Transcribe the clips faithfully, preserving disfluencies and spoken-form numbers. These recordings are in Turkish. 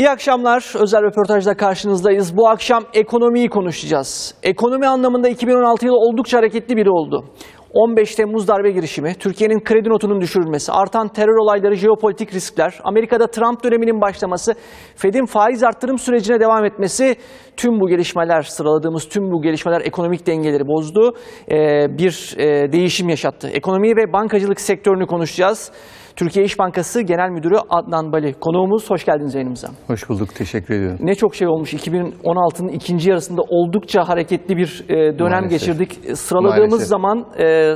İyi akşamlar. Özel röportajda karşınızdayız. Bu akşam ekonomiyi konuşacağız. Ekonomi anlamında iki bin on altı yılı oldukça hareketli biri oldu. on beş Temmuz darbe girişimi, Türkiye'nin kredi notunun düşürülmesi, artan terör olayları, jeopolitik riskler, Amerika'da Trump döneminin başlaması, Fed'in faiz artırım sürecine devam etmesi, tüm bu gelişmeler, sıraladığımız tüm bu gelişmeler ekonomik dengeleri bozdu, ee, bir e, değişim yaşattı. Ekonomiyi ve bankacılık sektörünü konuşacağız. Türkiye İş Bankası Genel Müdürü Adnan Bali konuğumuz. Hoş geldiniz yayınımıza. Hoş bulduk. Teşekkür ediyorum. Ne çok şey olmuş. iki bin on altının ikinci yarısında oldukça hareketli bir dönem Maalesef. geçirdik. Sıraladığımız Maalesef. zaman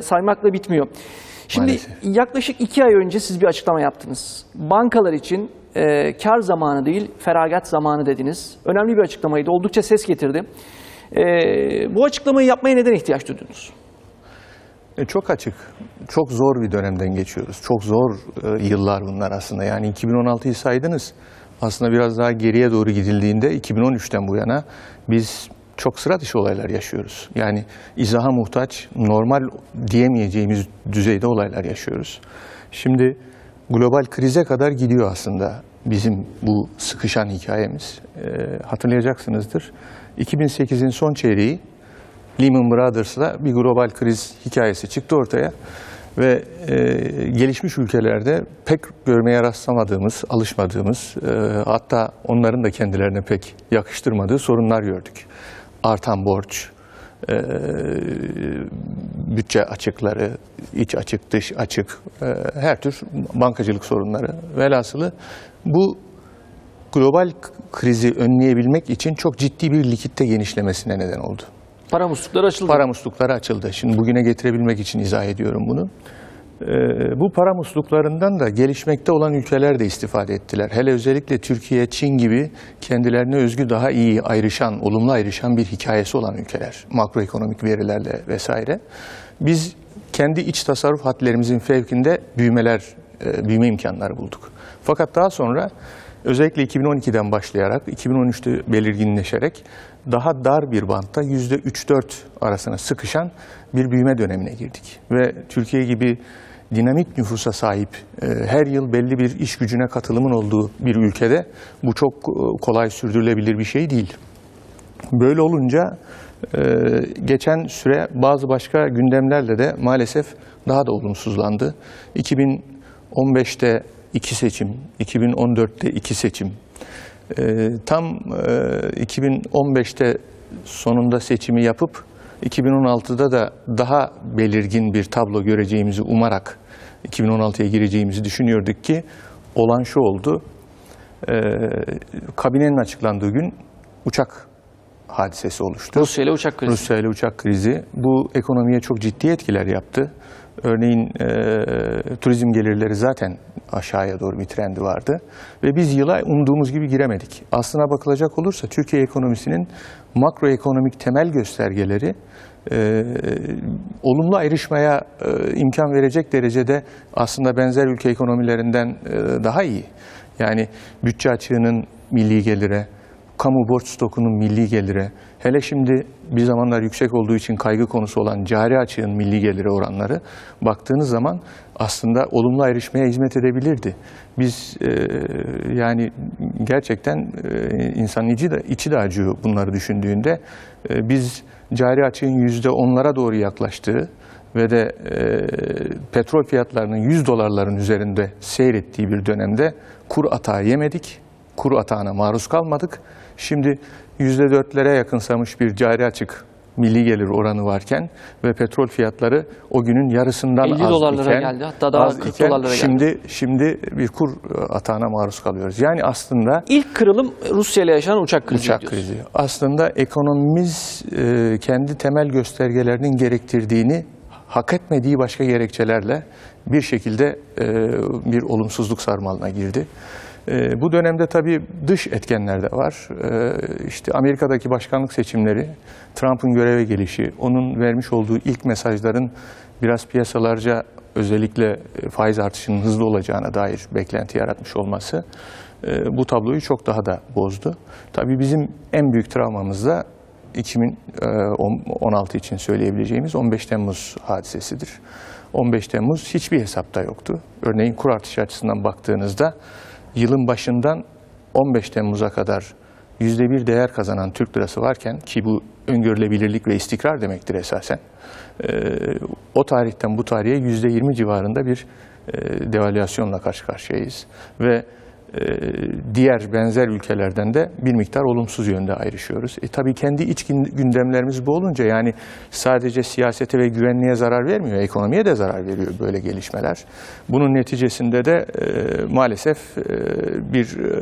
saymakla bitmiyor. Şimdi Maalesef. yaklaşık iki ay önce siz bir açıklama yaptınız. Bankalar için kar zamanı değil, feragat zamanı dediniz. Önemli bir açıklamaydı. Oldukça ses getirdi. Bu açıklamayı yapmaya neden ihtiyaç duydunuz? E çok açık, çok zor bir dönemden geçiyoruz. Çok zor e, yıllar bunlar aslında. Yani iki bin on altıyı saydınız, aslında biraz daha geriye doğru gidildiğinde iki bin on üçten bu yana biz çok sıra dışı olaylar yaşıyoruz. Yani izaha muhtaç, normal diyemeyeceğimiz düzeyde olaylar yaşıyoruz. Şimdi global krize kadar gidiyor aslında bizim bu sıkışan hikayemiz. E, hatırlayacaksınızdır, iki bin sekizin son çeyreği, Lehman Brothers'la bir global kriz hikayesi çıktı ortaya ve e, gelişmiş ülkelerde pek görmeye rastlamadığımız, alışmadığımız, e, hatta onların da kendilerine pek yakıştırmadığı sorunlar gördük. Artan borç, e, bütçe açıkları, iç açık, dış açık, e, her tür bankacılık sorunları. Velhasılı bu global krizi önleyebilmek için çok ciddi bir likitte genişlemesine neden oldu. Para muslukları açıldı. Para muslukları açıldı. Şimdi bugüne getirebilmek için izah ediyorum bunu. Ee, bu para musluklarından da gelişmekte olan ülkeler de istifade ettiler. Hele özellikle Türkiye, Çin gibi kendilerine özgü daha iyi ayrışan, olumlu ayrışan bir hikayesi olan ülkeler. Makroekonomik verilerle vesaire. Biz kendi iç tasarruf hatlarımızın fevkinde büyümeler, büyüme imkanları bulduk. Fakat daha sonra özellikle iki bin on ikiden başlayarak, iki bin on üçte belirginleşerek daha dar bir bantta yüzde üç dört arasına sıkışan bir büyüme dönemine girdik. Ve Türkiye gibi dinamik nüfusa sahip, her yıl belli bir iş gücüne katılımın olduğu bir ülkede bu çok kolay sürdürülebilir bir şey değil. Böyle olunca geçen süre bazı başka gündemlerle de maalesef daha da olumsuzlandı. iki bin on beşte İki seçim, iki bin on dörtte iki seçim, e, tam e, iki bin on beşte sonunda seçimi yapıp iki bin on altıda da daha belirgin bir tablo göreceğimizi umarak iki bin on altıya gireceğimizi düşünüyorduk ki olan şu oldu, e, kabinenin açıklandığı gün uçak hadisesi oluştu. Rusya ile uçak krizi. Rusya ile uçak krizi. Bu ekonomiye çok ciddi etkiler yaptı. Örneğin e, turizm gelirleri zaten aşağıya doğru bir trendi vardı ve biz yıla umduğumuz gibi giremedik. Aslına bakılacak olursa Türkiye ekonomisinin makroekonomik temel göstergeleri e, olumlu ayrışmaya e, imkan verecek derecede aslında benzer ülke ekonomilerinden e, daha iyi. Yani bütçe açığının milli gelire, kamu borç stokunun milli gelire, hele şimdi bir zamanlar yüksek olduğu için kaygı konusu olan cari açığın milli gelire oranları baktığınız zaman aslında olumlu ayrışmaya hizmet edebilirdi. Biz e, yani gerçekten e, insanın içi de, içi de acıyor bunları düşündüğünde. E, biz cari açığın yüzde onlara doğru yaklaştığı ve de e, petrol fiyatlarının yüz dolarların üzerinde seyrettiği bir dönemde kur atağı yemedik, kur atağına maruz kalmadık. Şimdi yüzde dörtlere yakınsamış bir cari açık milli gelir oranı varken ve petrol fiyatları o günün yarısından az dolarlara iken, geldi. Hatta daha kırk dolarlara şimdi, geldi. Şimdi bir kur atağına maruz kalıyoruz. Yani aslında ilk kırılım Rusya ile yaşanan uçak krizi. Uçak krizi. Aslında ekonomimiz e, kendi temel göstergelerinin gerektirdiğini hak etmediği başka gerekçelerle bir şekilde e, bir olumsuzluk sarmalına girdi. E, bu dönemde tabii dış etkenler de var. E, işte Amerika'daki başkanlık seçimleri, Trump'ın göreve gelişi, onun vermiş olduğu ilk mesajların biraz piyasalarca özellikle faiz artışının hızlı olacağına dair beklenti yaratmış olması e, bu tabloyu çok daha da bozdu. Tabii bizim en büyük travmamız da iki bin on altı için söyleyebileceğimiz on beş Temmuz hadisesidir. on beş Temmuz hiçbir hesapta yoktu. Örneğin kur artışı açısından baktığınızda yılın başından on beş Temmuz'a kadar yüzde bir değer kazanan Türk lirası varken, ki bu öngörülebilirlik ve istikrar demektir esasen, o tarihten bu tarihe yüzde yirmi civarında bir devalüasyonla karşı karşıyayız. Ve diğer benzer ülkelerden de bir miktar olumsuz yönde ayrışıyoruz. E tabii kendi iç gündemlerimiz bu olunca, yani sadece siyasete ve güvenliğe zarar vermiyor, ekonomiye de zarar veriyor böyle gelişmeler. Bunun neticesinde de e, maalesef e, bir e,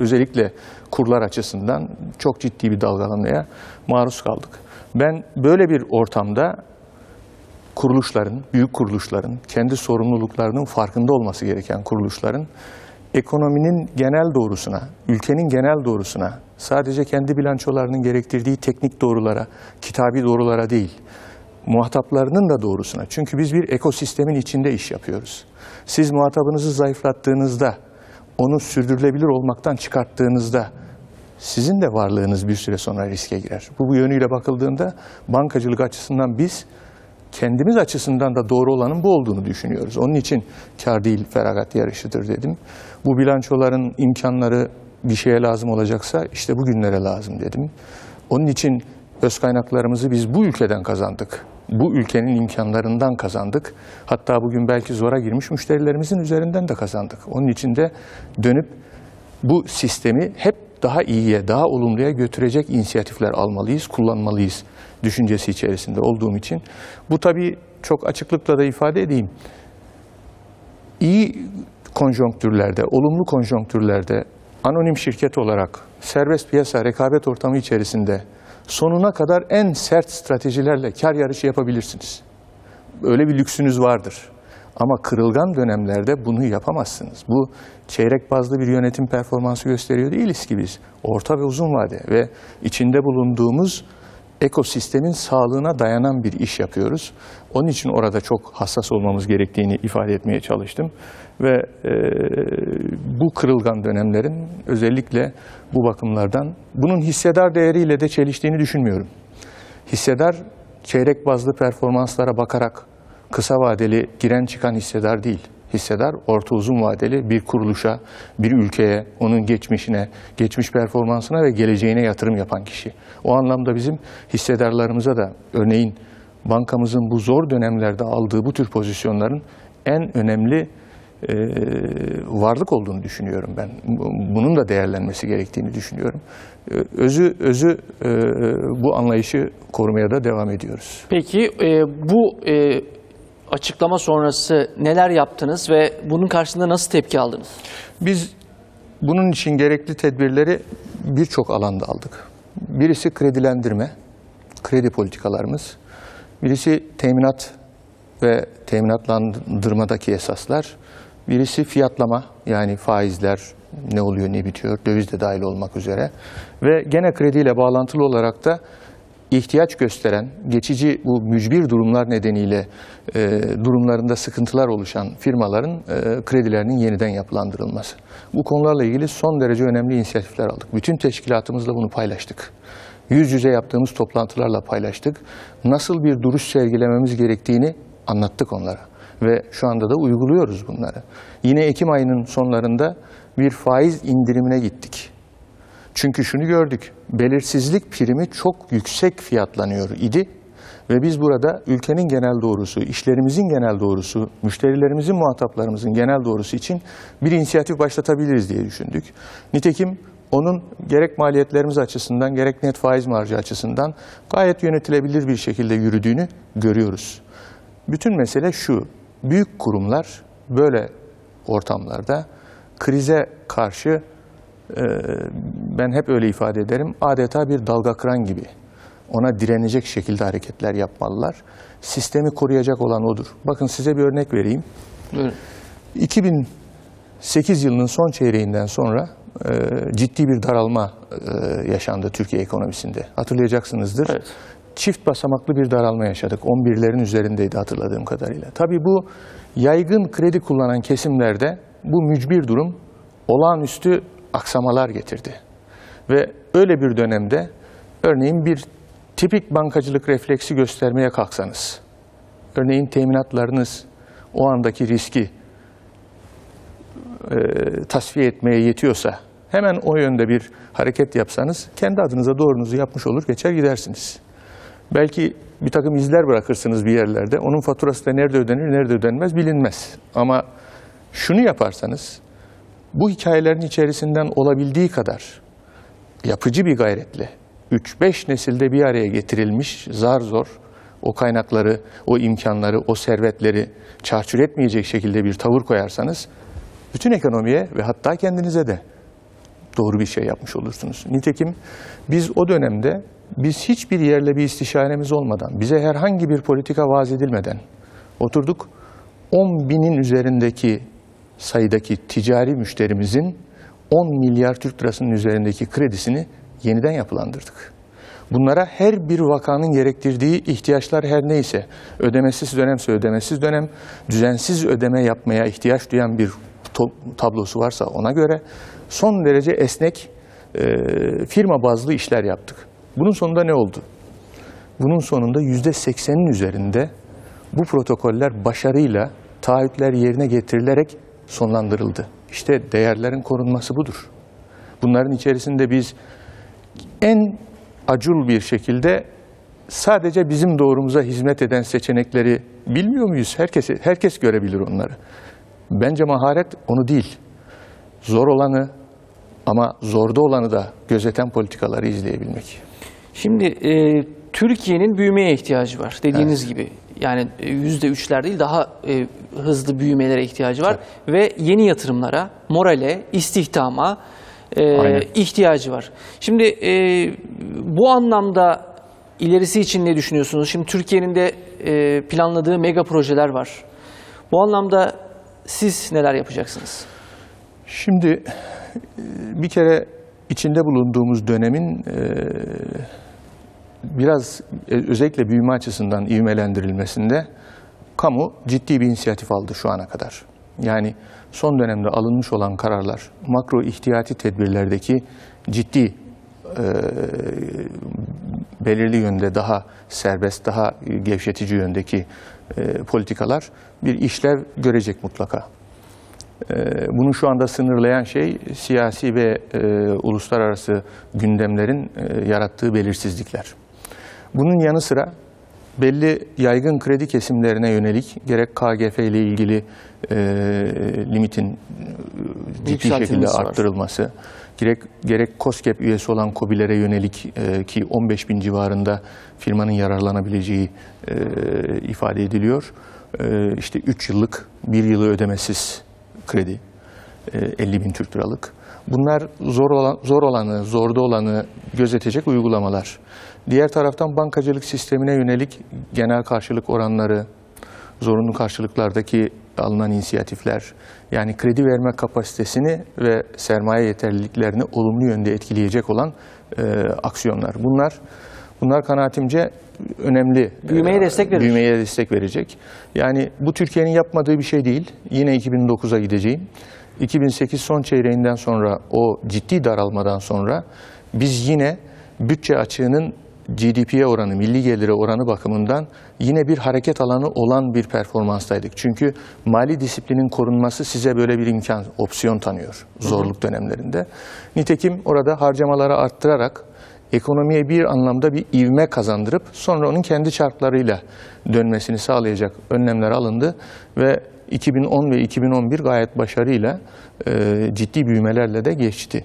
özellikle kurlar açısından çok ciddi bir dalgalanmaya maruz kaldık. Ben böyle bir ortamda kuruluşların, büyük kuruluşların, kendi sorumluluklarının farkında olması gereken kuruluşların ekonominin genel doğrusuna, ülkenin genel doğrusuna, sadece kendi bilançolarının gerektirdiği teknik doğrulara, kitabi doğrulara değil, muhataplarının da doğrusuna. Çünkü biz bir ekosistemin içinde iş yapıyoruz. Siz muhatabınızı zayıflattığınızda, onu sürdürülebilir olmaktan çıkarttığınızda, sizin de varlığınız bir süre sonra riske girer. Bu, bu yönüyle bakıldığında bankacılık açısından biz, kendimiz açısından da doğru olanın bu olduğunu düşünüyoruz. Onun için kar değil, feragat yarışıdır dedim. Bu bilançoların imkanları bir şeye lazım olacaksa işte bugünlere lazım dedim. Onun için öz kaynaklarımızı biz bu ülkeden kazandık. Bu ülkenin imkanlarından kazandık. Hatta bugün belki zora girmiş müşterilerimizin üzerinden de kazandık. Onun için de dönüp bu sistemi hep daha iyiye, daha olumluya götürecek inisiyatifler almalıyız, kullanmalıyız düşüncesi içerisinde olduğum için. Bu tabii çok açıklıkla da ifade edeyim. İyi konjonktürlerde, olumlu konjonktürlerde anonim şirket olarak serbest piyasa rekabet ortamı içerisinde sonuna kadar en sert stratejilerle kar yarışı yapabilirsiniz. Öyle bir lüksünüz vardır. Ama kırılgan dönemlerde bunu yapamazsınız. Bu çeyrek bazlı bir yönetim performansı gösteriyor değiliz ki biz. Orta ve uzun vade ve içinde bulunduğumuz ekosistemin sağlığına dayanan bir iş yapıyoruz. Onun için orada çok hassas olmamız gerektiğini ifade etmeye çalıştım. Ve e, bu kırılgan dönemlerin özellikle bu bakımlardan, bunun hissedar değeriyle de çeliştiğini düşünmüyorum. Hissedar çeyrek bazlı performanslara bakarak kısa vadeli giren çıkan hissedar değil. Hissedar orta uzun vadeli bir kuruluşa, bir ülkeye, onun geçmişine, geçmiş performansına ve geleceğine yatırım yapan kişi. O anlamda bizim hissedarlarımıza da örneğin bankamızın bu zor dönemlerde aldığı bu tür pozisyonların en önemli e, varlık olduğunu düşünüyorum ben. Bunun da değerlenmesi gerektiğini düşünüyorum. Özü, özü e, bu anlayışı korumaya da devam ediyoruz. Peki e, bu... E... Açıklama sonrası neler yaptınız ve bunun karşılığında nasıl tepki aldınız? Biz bunun için gerekli tedbirleri birçok alanda aldık. Birisi kredilendirme, kredi politikalarımız. Birisi teminat ve teminatlandırmadaki esaslar. Birisi fiyatlama, yani faizler ne oluyor, ne bitiyor, döviz de dahil olmak üzere. Ve gene krediyle bağlantılı olarak da ihtiyaç gösteren, geçici bu mücbir durumlar nedeniyle e, durumlarında sıkıntılar oluşan firmaların e, kredilerinin yeniden yapılandırılması. Bu konularla ilgili son derece önemli inisiyatifler aldık. Bütün teşkilatımızla bunu paylaştık. Yüz yüze yaptığımız toplantılarla paylaştık. Nasıl bir duruş sergilememiz gerektiğini anlattık onlara. Ve şu anda da uyguluyoruz bunları. Yine Ekim ayının sonlarında bir faiz indirimine gittik. Çünkü şunu gördük, belirsizlik primi çok yüksek fiyatlanıyor idi ve biz burada ülkenin genel doğrusu, işlerimizin genel doğrusu, müşterilerimizin, muhataplarımızın genel doğrusu için bir inisiyatif başlatabiliriz diye düşündük. Nitekim onun gerek maliyetlerimiz açısından, gerek net faiz marjı açısından gayet yönetilebilir bir şekilde yürüdüğünü görüyoruz. Bütün mesele şu, büyük kurumlar böyle ortamlarda krize karşı, ben hep öyle ifade ederim, adeta bir dalga kıran gibi ona direnecek şekilde hareketler yapmalılar. Sistemi koruyacak olan odur. Bakın size bir örnek vereyim. Evet. iki bin sekiz yılının son çeyreğinden sonra ciddi bir daralma yaşandı Türkiye ekonomisinde. Hatırlayacaksınızdır. Evet. Çift basamaklı bir daralma yaşadık. on birlerin üzerindeydi hatırladığım kadarıyla. Tabii bu yaygın kredi kullanan kesimlerde bu mücbir durum olağanüstü aksamalar getirdi. Ve öyle bir dönemde örneğin bir tipik bankacılık refleksi göstermeye kalksanız, örneğin teminatlarınız o andaki riski e, tasfiye etmeye yetiyorsa hemen o yönde bir hareket yapsanız kendi adınıza doğrunuzu yapmış olur, geçer gidersiniz. Belki bir takım izler bırakırsınız bir yerlerde. Onun faturası da nerede ödenir, nerede ödenmez bilinmez. Ama şunu yaparsanız, bu hikayelerin içerisinden olabildiği kadar yapıcı bir gayretle üç beş nesilde bir araya getirilmiş zar zor o kaynakları, o imkanları, o servetleri çarçur etmeyecek şekilde bir tavır koyarsanız bütün ekonomiye ve hatta kendinize de doğru bir şey yapmış olursunuz. Nitekim biz o dönemde biz hiçbir yerle bir istişaremiz olmadan, bize herhangi bir politika vaaz edilmeden oturduk, on binin üzerindeki sayıdaki ticari müşterimizin on milyar Türk lirasının üzerindeki kredisini yeniden yapılandırdık. Bunlara her bir vakanın gerektirdiği ihtiyaçlar her neyse, ödemesiz dönemse ödemesiz dönem, düzensiz ödeme yapmaya ihtiyaç duyan bir tablosu varsa ona göre son derece esnek e, firma bazlı işler yaptık. Bunun sonunda ne oldu? Bunun sonunda yüzde seksenin üzerinde bu protokoller başarıyla taahhütler yerine getirilerek sonlandırıldı. İşte değerlerin korunması budur. Bunların içerisinde biz en acul bir şekilde sadece bizim doğrumuza hizmet eden seçenekleri bilmiyor muyuz? Herkes, herkes görebilir onları. Bence maharet onu değil. Zor olanı ama zorda olanı da gözeten politikaları izleyebilmek. Şimdi e, Türkiye'nin büyümeye ihtiyacı var dediğiniz evet. gibi. Yani yüzde üçler değil daha e, hızlı büyümelere ihtiyacı var. Evet. Ve yeni yatırımlara, morale, istihdama e, ihtiyacı var. Şimdi e, bu anlamda ilerisi için ne düşünüyorsunuz? Şimdi Türkiye'nin de e, planladığı mega projeler var. Bu anlamda siz neler yapacaksınız? Şimdi bir kere içinde bulunduğumuz dönemin biraz özellikle büyüme açısından ivmelendirilmesinde kamu ciddi bir inisiyatif aldı şu ana kadar. Yani son dönemde alınmış olan kararlar, makro ihtiyati tedbirlerdeki ciddi belirli yönde daha serbest, daha gevşetici yöndeki politikalar bir işlev görecek mutlaka. Bunu şu anda sınırlayan şey siyasi ve e, uluslararası gündemlerin e, yarattığı belirsizlikler. Bunun yanı sıra belli yaygın kredi kesimlerine yönelik gerek K G F ile ilgili e, limitin e, ciddi şekilde arttırılması, var. gerek gerek KOSGEB üyesi olan KOBİ'lere yönelik e, ki on beş bin civarında firmanın yararlanabileceği e, ifade ediliyor. E, işte üç yıllık, bir yılı ödemesiz kredi, elli bin Türk liralık. Bunlar zor olan, zor olanı, zorda olanı gözetecek uygulamalar. Diğer taraftan bankacılık sistemine yönelik genel karşılık oranları, zorunlu karşılıklardaki alınan inisiyatifler, yani kredi verme kapasitesini ve sermaye yeterliliklerini olumlu yönde etkileyecek olan e, aksiyonlar. Bunlar, bunlar kanaatimce önemli. Büyümeye destek verecek. Büyümeye destek verecek. Yani bu Türkiye'nin yapmadığı bir şey değil. Yine iki bin dokuza gideceğim. iki bin sekiz son çeyreğinden sonra, o ciddi daralmadan sonra biz yine bütçe açığının G D P'ye oranı, milli gelire oranı bakımından yine bir hareket alanı olan bir performanstaydık. Çünkü mali disiplinin korunması size böyle bir imkan, opsiyon tanıyor zorluk dönemlerinde. Nitekim orada harcamaları arttırarak ekonomiye bir anlamda bir ivme kazandırıp sonra onun kendi çarklarıyla dönmesini sağlayacak önlemler alındı ve iki bin on ve iki bin on bir gayet başarıyla e, ciddi büyümelerle de geçti.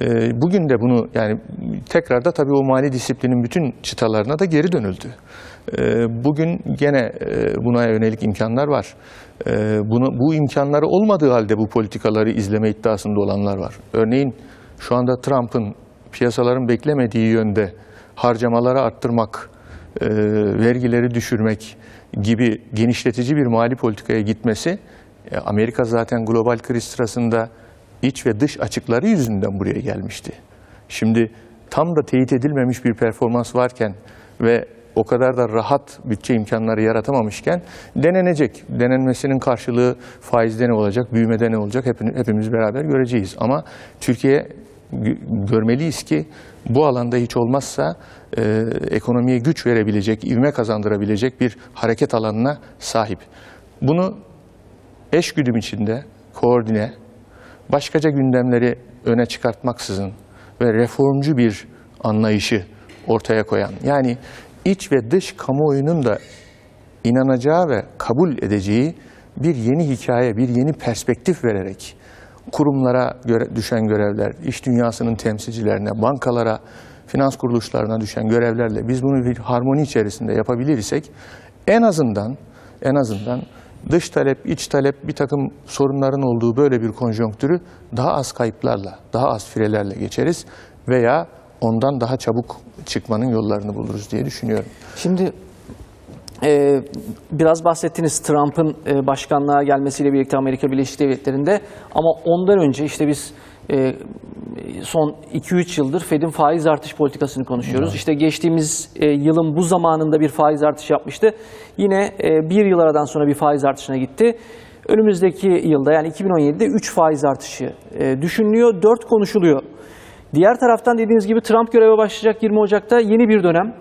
E, bugün de bunu yani tekrar da tabii o mali disiplinin bütün çıtalarına da geri dönüldü. E, bugün gene e, buna yönelik imkanlar var. E, bunu, bu imkanları olmadığı halde bu politikaları izleme iddiasında olanlar var. Örneğin şu anda Trump'ın piyasaların beklemediği yönde harcamaları arttırmak, e, vergileri düşürmek gibi genişletici bir mali politikaya gitmesi, e, Amerika zaten global kriz sırasında iç ve dış açıkları yüzünden buraya gelmişti. Şimdi tam da teyit edilmemiş bir performans varken ve o kadar da rahat bütçe imkanları yaratamamışken denenecek. Denenmesinin karşılığı faizde ne olacak, büyümede ne olacak hepimiz beraber göreceğiz. Ama Türkiye görmeliyiz ki bu alanda hiç olmazsa e, ekonomiye güç verebilecek, ivme kazandırabilecek bir hareket alanına sahip. Bunu eşgüdüm içinde koordine, başkaca gündemleri öne çıkartmaksızın ve reformcu bir anlayışı ortaya koyan, yani iç ve dış kamuoyunun da inanacağı ve kabul edeceği bir yeni hikaye, bir yeni perspektif vererek kurumlara göre düşen görevler, iş dünyasının temsilcilerine, bankalara, finans kuruluşlarına düşen görevlerle biz bunu bir harmoni içerisinde yapabilirsek en azından en azından dış talep, iç talep, bir takım sorunların olduğu böyle bir konjonktürü daha az kayıplarla, daha az firelerle geçeriz veya ondan daha çabuk çıkmanın yollarını buluruz diye düşünüyorum. Şimdi Ee, biraz bahsettiniz Trump'ın e, başkanlığa gelmesiyle birlikte Amerika Birleşik Devletleri'nde, ama ondan önce işte biz e, son iki üç yıldır Fed'in faiz artış politikasını konuşuyoruz. Evet. İşte geçtiğimiz e, yılın bu zamanında bir faiz artışı yapmıştı. Yine e, bir yıl aradan sonra bir faiz artışına gitti. Önümüzdeki yılda, yani iki bin on yedi'de üç faiz artışı e, düşünülüyor, dört konuşuluyor. Diğer taraftan dediğiniz gibi Trump göreve başlayacak yirmi Ocak'ta, yeni bir dönem.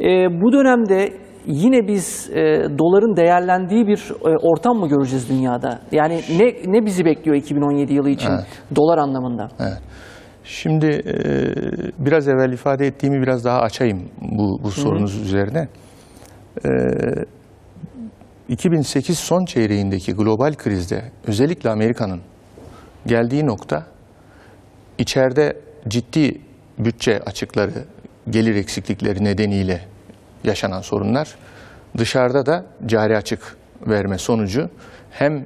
E, bu dönemde yine biz e, doların değerlendiği bir e, ortam mı göreceğiz dünyada? Yani ne ne bizi bekliyor iki bin on yedi yılı için, evet, dolar anlamında? Evet. Şimdi e, biraz evvel ifade ettiğimi biraz daha açayım bu, bu sorunuz Hı-hı. üzerine. E, iki bin sekiz son çeyreğindeki global krizde özellikle Amerika'nın geldiği nokta, içeride ciddi bütçe açıkları, gelir eksiklikleri nedeniyle yaşanan sorunlar, dışarıda da cari açık verme sonucu hem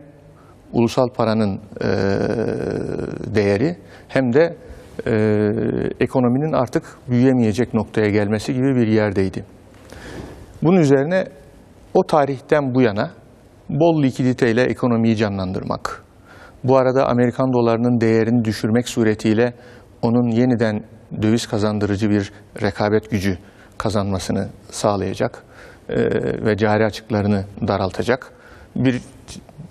ulusal paranın e, değeri hem de e, ekonominin artık büyüyemeyecek noktaya gelmesi gibi bir yerdeydi. Bunun üzerine o tarihten bu yana bol likiditeyle ekonomiyi canlandırmak, bu arada Amerikan dolarının değerini düşürmek suretiyle onun yeniden döviz kazandırıcı bir rekabet gücü kazanmasını sağlayacak e, ve cari açıklarını daraltacak bir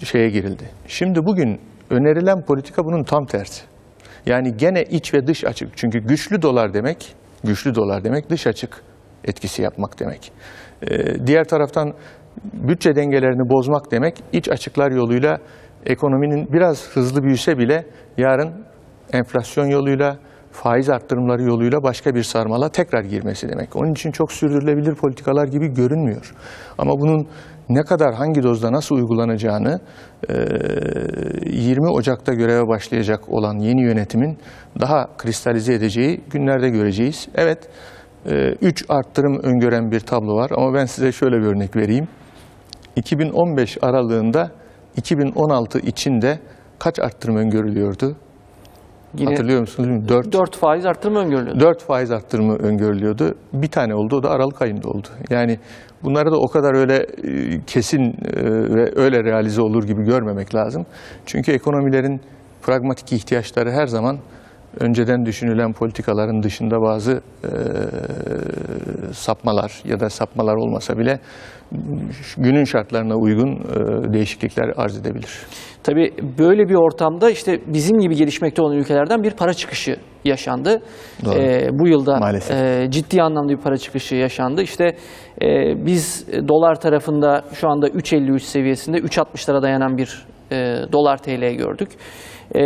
şeye girildi. Şimdi bugün önerilen politika bunun tam tersi. Yani gene iç ve dış açık. Çünkü güçlü dolar demek, güçlü dolar demek dış açık etkisi yapmak demek. E, diğer taraftan bütçe dengelerini bozmak demek, iç açıklar yoluyla ekonominin biraz hızlı büyüse bile yarın enflasyon yoluyla, faiz arttırımları yoluyla başka bir sarmala tekrar girmesi demek. Onun için çok sürdürülebilir politikalar gibi görünmüyor. Ama bunun ne kadar, hangi dozda nasıl uygulanacağını yirmi Ocak'ta göreve başlayacak olan yeni yönetimin daha kristalize edeceği günlerde göreceğiz. Evet, üç arttırım öngören bir tablo var ama ben size şöyle bir örnek vereyim. iki bin on beş aralığında iki bin on altı içinde kaç arttırım öngörülüyordu? Yine hatırlıyor musunuz? dört, dört faiz arttırımı öngörülüyordu. dört faiz arttırımı öngörülüyordu. Bir tane oldu, o da Aralık ayında oldu. Yani bunları da o kadar öyle kesin ve öyle realize olur gibi görmemek lazım. Çünkü ekonomilerin pragmatik ihtiyaçları her zaman önceden düşünülen politikaların dışında bazı e, sapmalar ya da sapmalar olmasa bile günün şartlarına uygun e, değişiklikler arz edebilir. Tabii böyle bir ortamda işte bizim gibi gelişmekte olan ülkelerden bir para çıkışı yaşandı. E, bu yılda e, ciddi anlamda bir para çıkışı yaşandı. İşte e, biz dolar tarafında şu anda üç elli üç seviyesinde, üç altmışlara dayanan bir e, dolar T L gördük. E,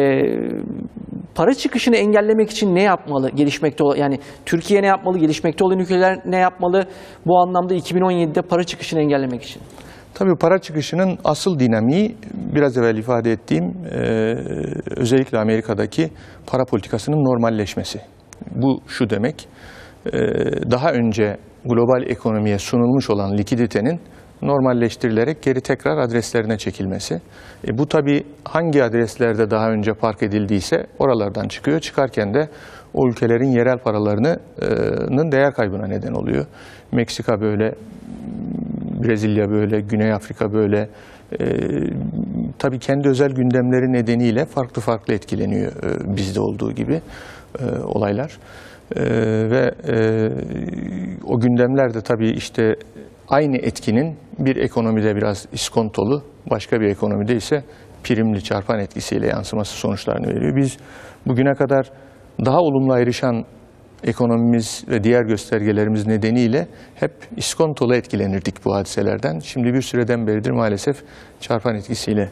para çıkışını engellemek için ne yapmalı? Gelişmekte olan, yani Türkiye ne yapmalı? Gelişmekte olan ülkeler ne yapmalı? Bu anlamda iki bin on yedi'de para çıkışını engellemek için. Tabii para çıkışının asıl dinamiği biraz evvel ifade ettiğim e, özellikle Amerika'daki para politikasının normalleşmesi. Bu şu demek, e, daha önce global ekonomiye sunulmuş olan likiditenin normalleştirilerek geri tekrar adreslerine çekilmesi. E bu tabii hangi adreslerde daha önce park edildiyse oralardan çıkıyor. Çıkarken de o ülkelerin yerel paralarının değer kaybına neden oluyor. Meksika böyle, Brezilya böyle, Güney Afrika böyle. E, tabii kendi özel gündemleri nedeniyle farklı farklı etkileniyor e, bizde olduğu gibi e, olaylar. E, ve e, o gündemler de tabii işte aynı etkinin bir ekonomide biraz iskontolu, başka bir ekonomide ise primli çarpan etkisiyle yansıması sonuçlarını veriyor. Biz bugüne kadar daha olumlu ayrışan ekonomimiz ve diğer göstergelerimiz nedeniyle hep iskontolu etkilenirdik bu hadiselerden. Şimdi bir süreden beridir maalesef çarpan etkisiyle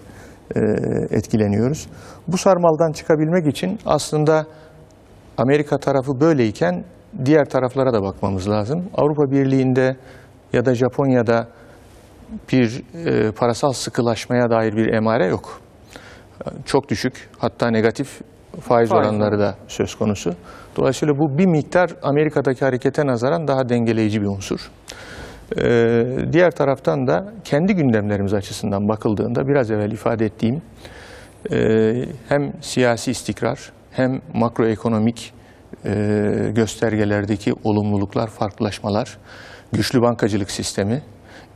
etkileniyoruz. Bu sarmaldan çıkabilmek için aslında Amerika tarafı böyleyken diğer taraflara da bakmamız lazım. Avrupa Birliği'nde ya da Japonya'da bir e, parasal sıkılaşmaya dair bir emare yok. Çok düşük, hatta negatif faiz oranları da söz konusu. Dolayısıyla bu bir miktar Amerika'daki harekete nazaran daha dengeleyici bir unsur. Ee, diğer taraftan da kendi gündemlerimiz açısından bakıldığında biraz evvel ifade ettiğim e, hem siyasi istikrar hem makroekonomik e, göstergelerdeki olumluluklar, farklılaşmalar, güçlü bankacılık sistemi,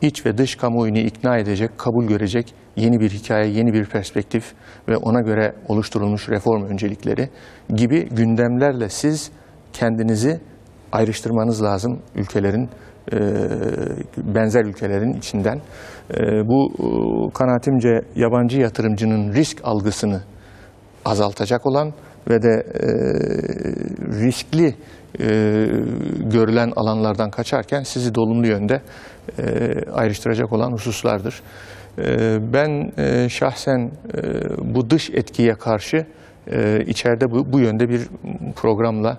iç ve dış kamuoyunu ikna edecek, kabul görecek yeni bir hikaye, yeni bir perspektif ve ona göre oluşturulmuş reform öncelikleri gibi gündemlerle siz kendinizi ayrıştırmanız lazım ülkelerin, benzer ülkelerin içinden. Bu kanaatimce yabancı yatırımcının risk algısını azaltacak olan ve de riskli görülen alanlardan kaçarken sizi dolumlu yönde ayrıştıracak olan hususlardır. Ben şahsen bu dış etkiye karşı içeride bu, bu yönde bir programla,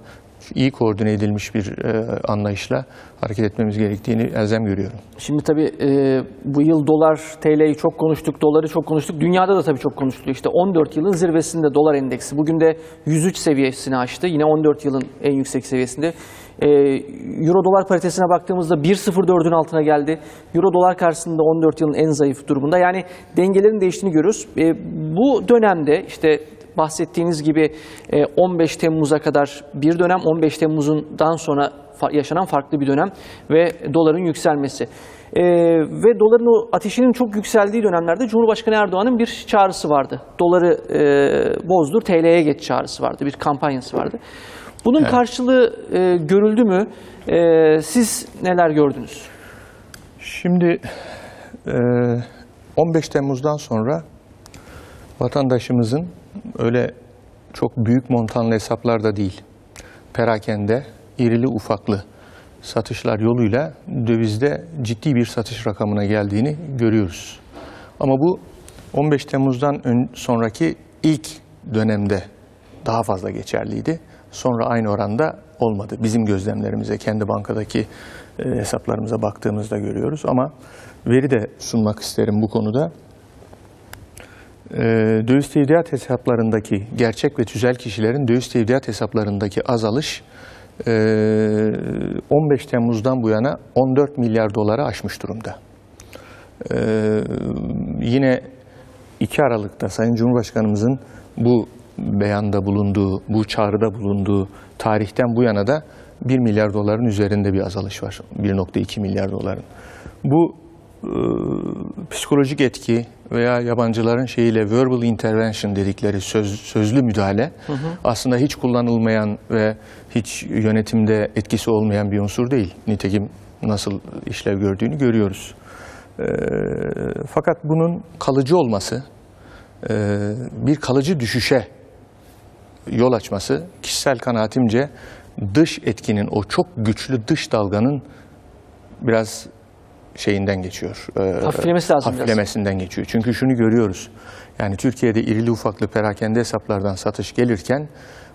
iyi koordine edilmiş bir e, anlayışla hareket etmemiz gerektiğini elzem görüyorum. Şimdi tabii e, bu yıl dolar, T L'yi çok konuştuk, doları çok konuştuk. Dünyada da tabii çok konuştuk. İşte on dört yılın zirvesinde dolar endeksi. Bugün de yüz üç seviyesini aştı. Yine on dört yılın en yüksek seviyesinde. E, Euro dolar paritesine baktığımızda bir nokta sıfır dört'ün altına geldi. Euro dolar karşısında on dört yılın en zayıf durumunda. Yani dengelerin değiştiğini görüyoruz. E, bu dönemde işte bahsettiğiniz gibi on beş Temmuz'a kadar bir dönem, on beş Temmuz'undan sonra yaşanan farklı bir dönem ve doların yükselmesi. Ee, ve doların o ateşinin çok yükseldiği dönemlerde Cumhurbaşkanı Erdoğan'ın bir çağrısı vardı. Doları e, bozdur, T L'ye geç çağrısı vardı, bir kampanyası vardı. Bunun evet. karşılığı e, görüldü mü? E, siz neler gördünüz? Şimdi e, on beş Temmuz'dan sonra vatandaşımızın öyle çok büyük montanlı hesaplar da değil, perakende, irili ufaklı satışlar yoluyla dövizde ciddi bir satış rakamına geldiğini görüyoruz. Ama bu on beş Temmuz'dan sonraki ilk dönemde daha fazla geçerliydi. Sonra aynı oranda olmadı. Bizim gözlemlerimize, kendi bankadaki hesaplarımıza baktığımızda görüyoruz. Ama veri de sunmak isterim bu konuda. Ee, döviz tevdiat hesaplarındaki gerçek ve tüzel kişilerin döviz tevdiat hesaplarındaki azalış e, on beş Temmuz'dan bu yana on dört milyar dolara aşmış durumda. Ee, yine iki Aralık'ta Sayın Cumhurbaşkanımızın bu beyanda bulunduğu, bu çağrıda bulunduğu tarihten bu yana da bir milyar doların üzerinde bir azalış var. bir nokta iki milyar doların. Bu psikolojik etki veya yabancıların şeyiyle verbal intervention dedikleri söz, sözlü müdahale, hı hı. aslında hiç kullanılmayan ve hiç yönetimde etkisi olmayan bir unsur değil. Nitekim nasıl işlev gördüğünü görüyoruz. E, fakat bunun kalıcı olması, e, bir kalıcı düşüşe yol açması, kişisel kanaatimce dış etkinin, o çok güçlü dış dalganın biraz şeyinden geçiyor. Hafiflemesi lazım. Hafiflemesinden biraz. geçiyor. Çünkü şunu görüyoruz. Yani Türkiye'de irili ufaklı perakende hesaplardan satış gelirken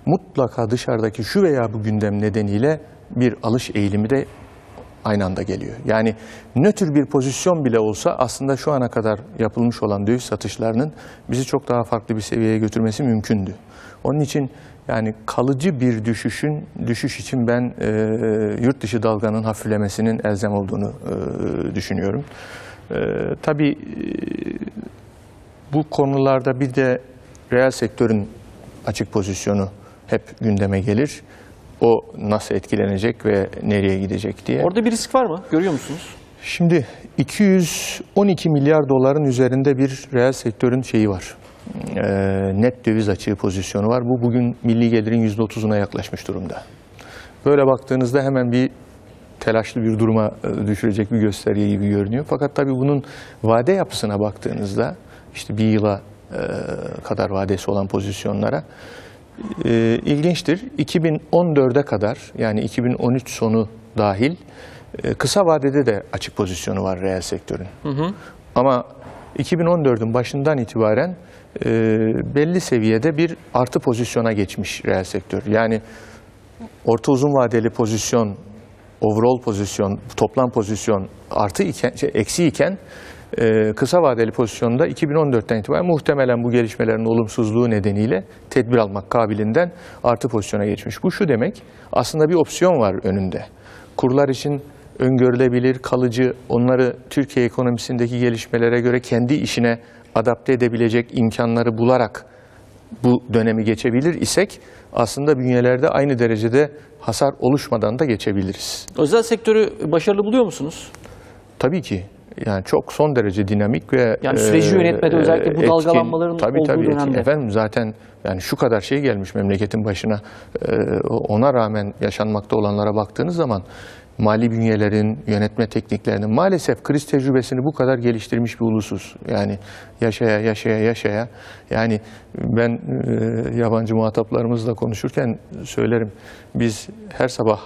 mutlaka dışarıdaki şu veya bu gündem nedeniyle bir alış eğilimi de aynı anda geliyor. Yani nötr bir pozisyon bile olsa aslında şu ana kadar yapılmış olan döviz satışlarının bizi çok daha farklı bir seviyeye götürmesi mümkündü. Onun için yani kalıcı bir düşüşün, düşüş için ben e, yurt dışı dalganın hafiflemesinin elzem olduğunu e, düşünüyorum. E, tabii e, bu konularda bir de reel sektörün açık pozisyonu hep gündeme gelir. O nasıl etkilenecek ve nereye gidecek diye. Orada bir risk var mı? Görüyor musunuz? Şimdi iki yüz on iki milyar doların üzerinde bir reel sektörün şeyi var. E, net döviz açığı pozisyonu var. Bu bugün milli gelirin yüzde otuz'una yaklaşmış durumda. Böyle baktığınızda hemen bir telaşlı bir duruma düşürecek bir gösterge gibi görünüyor. Fakat tabii bunun vade yapısına baktığınızda işte bir yıla e, kadar vadesi olan pozisyonlara e, ilginçtir. iki bin on dört'e kadar, yani iki bin on üç sonu dahil e, kısa vadede de açık pozisyonu var reel sektörün. Hı hı. Ama iki bin on dört'ün başından itibaren e, belli seviyede bir artı pozisyona geçmiş reel sektör. Yani orta uzun vadeli pozisyon, overall pozisyon, toplam pozisyon artı iken, şey, eksi iken e, kısa vadeli pozisyonda iki bin on dörtten itibaren muhtemelen bu gelişmelerin olumsuzluğu nedeniyle tedbir almak kabilinden artı pozisyona geçmiş. Bu şu demek, aslında bir opsiyon var önünde. Kurlar için öngörülebilir, kalıcı, onları Türkiye ekonomisindeki gelişmelere göre kendi işine adapte edebilecek imkanları bularak bu dönemi geçebilir isek, aslında bünyelerde aynı derecede hasar oluşmadan da geçebiliriz. Özel sektörü başarılı buluyor musunuz? Tabii ki. Yani çok son derece dinamik ve yani süreci yönetmede e, özellikle bu etkin, dalgalanmaların tabii, olduğu tabii, dönemde. Etkin. Efendim zaten yani şu kadar şey gelmiş memleketin başına, e, ona rağmen yaşanmakta olanlara baktığınız zaman mali bünyelerin, yönetme tekniklerinin maalesef kriz tecrübesini bu kadar geliştirmiş bir ulusuz. Yani yaşaya yaşaya yaşaya. Yani ben e, yabancı muhataplarımızla konuşurken söylerim. Biz her sabah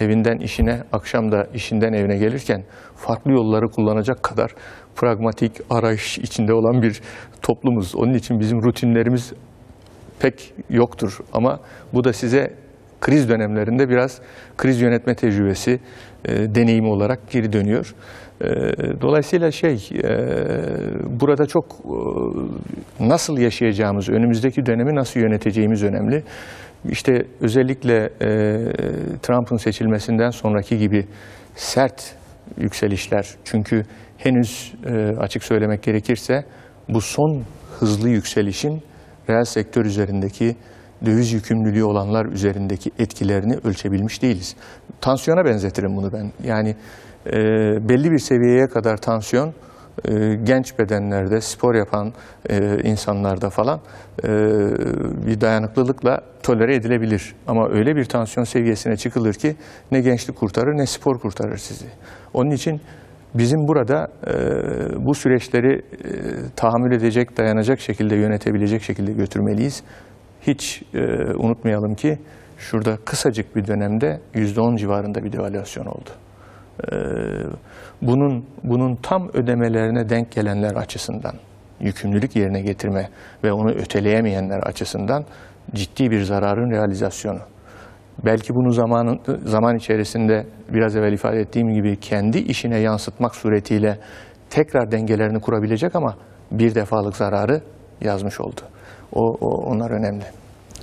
evinden işine, akşam da işinden evine gelirken farklı yolları kullanacak kadar pragmatik arayış içinde olan bir toplumuz. Onun için bizim rutinlerimiz pek yoktur. Ama bu da size kriz dönemlerinde biraz kriz yönetme tecrübesi, e, deneyimi olarak geri dönüyor. E, dolayısıyla şey, e, burada çok e, nasıl yaşayacağımız, önümüzdeki dönemi nasıl yöneteceğimiz önemli. İşte özellikle e, Trump'ın seçilmesinden sonraki gibi sert yükselişler. Çünkü henüz e, açık söylemek gerekirse bu son hızlı yükselişin reel sektör üzerindeki döviz yükümlülüğü olanlar üzerindeki etkilerini ölçebilmiş değiliz. Tansiyona benzetirim bunu ben. Yani e, belli bir seviyeye kadar tansiyon e, genç bedenlerde, spor yapan e, insanlarda falan e, bir dayanıklılıkla tolere edilebilir. Ama öyle bir tansiyon seviyesine çıkılır ki ne gençlik kurtarır ne spor kurtarır sizi. Onun için bizim burada e, bu süreçleri e, tahammül edecek, dayanacak şekilde, yönetebilecek şekilde götürmeliyiz. Hiç e, unutmayalım ki şurada kısacık bir dönemde yüzde on civarında bir devalüasyon oldu. E, bunun bunun tam ödemelerine denk gelenler açısından, yükümlülük yerine getirme ve onu öteleyemeyenler açısından ciddi bir zararın realizasyonu. Belki bunu zamanın, zaman içerisinde biraz evvel ifade ettiğim gibi kendi işine yansıtmak suretiyle tekrar dengelerini kurabilecek ama bir defalık zararı yazmış oldu. O, o, onlar önemli.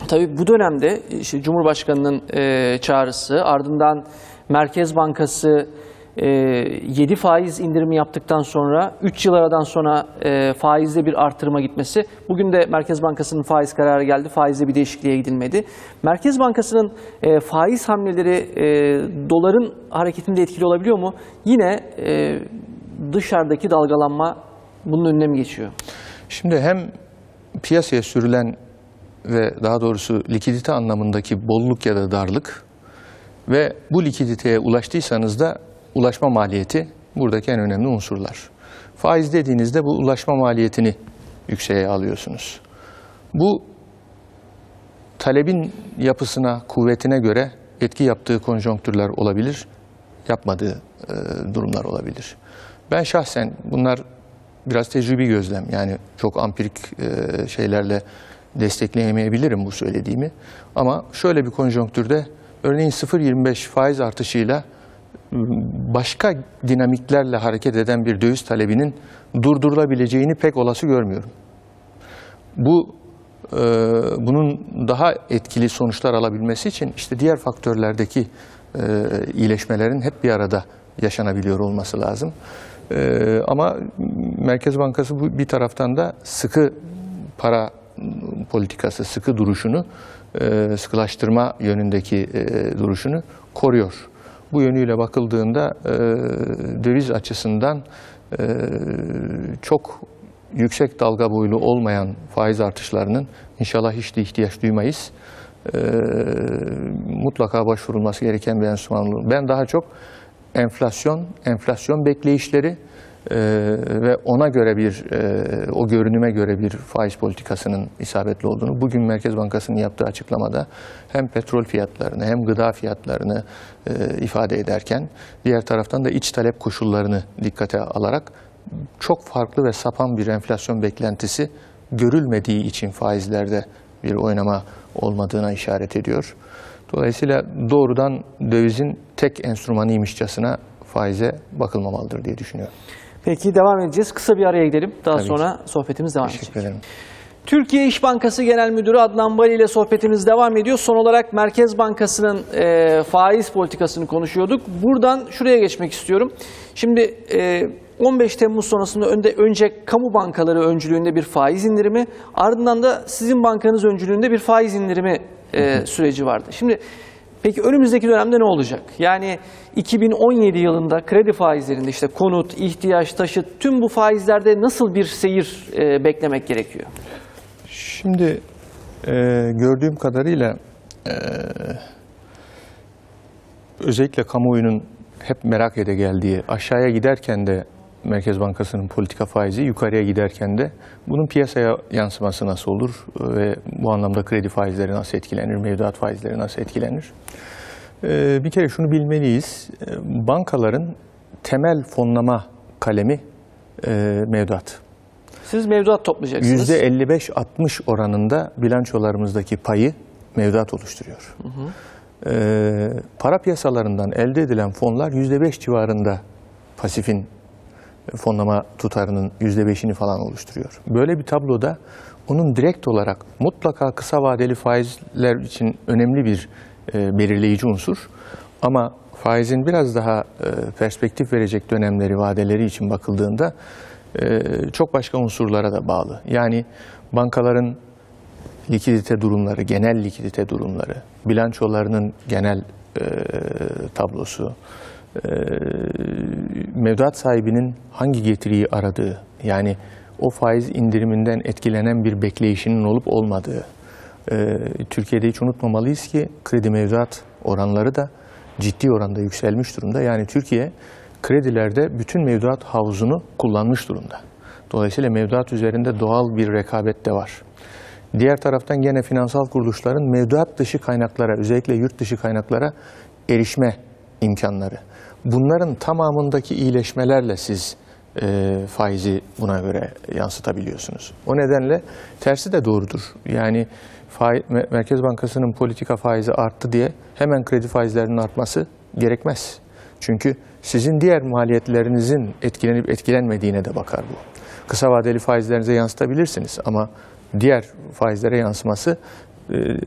Tabii bu dönemde işte Cumhurbaşkanı'nın e, çağrısı, ardından Merkez Bankası e, yedi faiz indirimi yaptıktan sonra üç yıl aradan sonra e, faizde bir artırıma gitmesi. Bugün de Merkez Bankası'nın faiz kararı geldi. Faizde bir değişikliğe gidilmedi. Merkez Bankası'nın e, faiz hamleleri e, doların hareketinde etkili olabiliyor mu? Yine e, dışarıdaki dalgalanma bunun önüne mi geçiyor? Şimdi hem piyasaya sürülen ve daha doğrusu likidite anlamındaki bolluk ya da darlık ve bu likiditeye ulaştıysanız da ulaşma maliyeti buradaki en önemli unsurlar. Faiz dediğinizde bu ulaşma maliyetini yükseğe alıyorsunuz. Bu talebin yapısına, kuvvetine göre etki yaptığı konjonktürler olabilir, yapmadığı e, durumlar olabilir. Ben şahsen bunlar biraz tecrübi gözlem, yani çok ampirik şeylerle destekleyemeyebilirim bu söylediğimi. Ama şöyle bir konjonktürde örneğin sıfır virgül yirmi beş faiz artışıyla başka dinamiklerle hareket eden bir döviz talebinin durdurulabileceğini pek olası görmüyorum. Bu bunun daha etkili sonuçlar alabilmesi için işte diğer faktörlerdeki iyileşmelerin hep bir arada yaşanabiliyor olması lazım. Ee, ama Merkez Bankası bu, bir taraftan da sıkı para politikası, sıkı duruşunu, e, sıkılaştırma yönündeki e, duruşunu koruyor. Bu yönüyle bakıldığında e, döviz açısından e, çok yüksek dalga boylu olmayan faiz artışlarının inşallah hiç de ihtiyaç duymayız. E, mutlaka başvurulması gereken bir enstrüman. Ben daha çok enflasyon, enflasyon bekleyişleri e, ve ona göre bir, e, o görünüme göre bir faiz politikasının isabetli olduğunu, bugün Merkez Bankası'nın yaptığı açıklamada hem petrol fiyatlarını hem gıda fiyatlarını e, ifade ederken, diğer taraftan da iç talep koşullarını dikkate alarak çok farklı ve sapan bir enflasyon beklentisi görülmediği için faizlerde bir oynama olmadığına işaret ediyor. Dolayısıyla doğrudan dövizin tek enstrümanıymışçasına faize bakılmamalıdır diye düşünüyorum. Peki, devam edeceğiz. Kısa bir araya gidelim. Daha Tabii sonra ki. sohbetimiz devam edecek. Teşekkür ederim. Türkiye İş Bankası Genel Müdürü Adnan Bali ile sohbetimiz devam ediyor. Son olarak Merkez Bankası'nın e, faiz politikasını konuşuyorduk. Buradan şuraya geçmek istiyorum. Şimdi e, on beş Temmuz sonrasında önde, önce kamu bankaları öncülüğünde bir faiz indirimi, ardından da sizin bankanız öncülüğünde bir faiz indirimi e, süreci vardı. Şimdi peki önümüzdeki dönemde ne olacak? Yani iki bin on yedi yılında kredi faizlerinde işte konut, ihtiyaç, taşıt, tüm bu faizlerde nasıl bir seyir e, beklemek gerekiyor? Şimdi e, gördüğüm kadarıyla e, özellikle kamuoyunun hep merak ede geldiği, aşağıya giderken de Merkez Bankası'nın politika faizi, yukarıya giderken de bunun piyasaya yansıması nasıl olur ve bu anlamda kredi faizleri nasıl etkilenir, mevduat faizleri nasıl etkilenir? E, bir kere şunu bilmeliyiz, bankaların temel fonlama kalemi e, mevduat. Siz mevduat toplayacaksınız. yüzde elli beş altmış oranında bilançolarımızdaki payı mevduat oluşturuyor. Hı hı. Ee, para piyasalarından elde edilen fonlar yüzde beş civarında pasifin fonlama tutarının yüzde beşini falan oluşturuyor. Böyle bir tabloda onun direkt olarak mutlaka kısa vadeli faizler için önemli bir e, belirleyici unsur. Ama faizin biraz daha e, perspektif verecek dönemleri, vadeleri için bakıldığında çok başka unsurlara da bağlı. Yani bankaların likidite durumları, genel likidite durumları, bilançolarının genel e, tablosu, e, mevduat sahibinin hangi getiriyi aradığı, yani o faiz indiriminden etkilenen bir bekleyişinin olup olmadığı. E, Türkiye'de hiç unutmamalıyız ki kredi mevduat oranları da ciddi oranda yükselmiş durumda. Yani Türkiye kredilerde bütün mevduat havuzunu kullanmış durumda. Dolayısıyla mevduat üzerinde doğal bir rekabet de var. Diğer taraftan gene finansal kuruluşların mevduat dışı kaynaklara, özellikle yurt dışı kaynaklara erişme imkanları. Bunların tamamındaki iyileşmelerle siz e, faizi buna göre yansıtabiliyorsunuz. O nedenle tersi de doğrudur. Yani faiz, Merkez Bankası'nın politika faizi arttı diye hemen kredi faizlerinin artması gerekmez. Çünkü sizin diğer maliyetlerinizin etkilenip etkilenmediğine de bakar bu. Kısa vadeli faizlerinize yansıtabilirsiniz ama diğer faizlere yansıması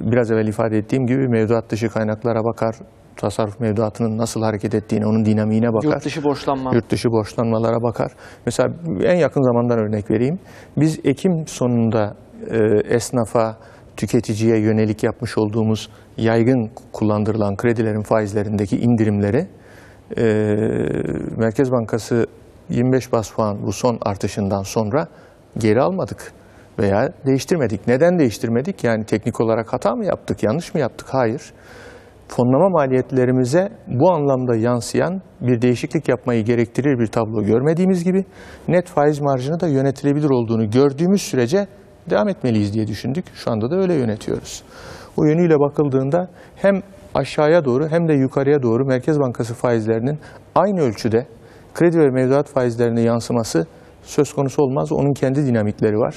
biraz evvel ifade ettiğim gibi mevduat dışı kaynaklara bakar, tasarruf mevduatının nasıl hareket ettiğine, onun dinamiğine bakar. Yurt dışı borçlanma. Yurt dışı borçlanmalara bakar. Mesela en yakın zamandan örnek vereyim. Biz Ekim sonunda esnafa, tüketiciye yönelik yapmış olduğumuz yaygın kullandırılan kredilerin faizlerindeki indirimleri Ee, Merkez Bankası yirmi beş baz puan bu son artışından sonra geri almadık veya değiştirmedik. Neden değiştirmedik? Yani teknik olarak hata mı yaptık, yanlış mı yaptık? Hayır. Fonlama maliyetlerimize bu anlamda yansıyan bir değişiklik yapmayı gerektirir bir tablo görmediğimiz gibi net faiz marjını da yönetilebilir olduğunu gördüğümüz sürece devam etmeliyiz diye düşündük. Şu anda da öyle yönetiyoruz. O yönüyle bakıldığında hem aşağıya doğru hem de yukarıya doğru Merkez Bankası faizlerinin aynı ölçüde kredi ve mevduat faizlerine yansıması söz konusu olmaz. Onun kendi dinamikleri var.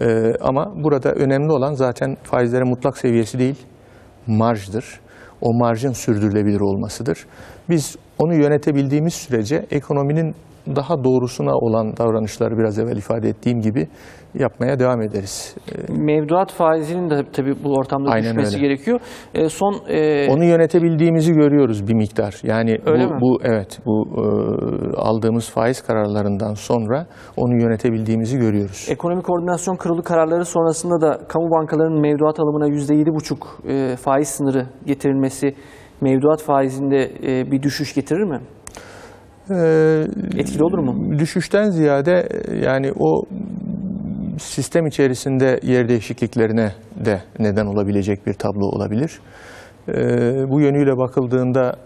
Ee, ama burada önemli olan zaten faizlerin mutlak seviyesi değil, marjdır. O marjın sürdürülebilir olmasıdır. Biz onu yönetebildiğimiz sürece ekonominin daha doğrusuna olan davranışları biraz evvel ifade ettiğim gibi yapmaya devam ederiz. Mevduat faizinin de tabii bu ortamda Aynen düşmesi öyle. gerekiyor. E, son e... Onu yönetebildiğimizi görüyoruz bir miktar. Yani bu, bu evet bu e, aldığımız faiz kararlarından sonra onu yönetebildiğimizi görüyoruz. Ekonomik Koordinasyon Kurulu kararları sonrasında da kamu bankalarının mevduat alımına yüzde yedi buçuk e, faiz sınırı getirilmesi mevduat faizinde e, bir düşüş getirir mi? Etkili olur mu? Düşüşten ziyade yani o sistem içerisinde yer değişikliklerine de neden olabilecek bir tablo olabilir. Bu yönüyle bakıldığında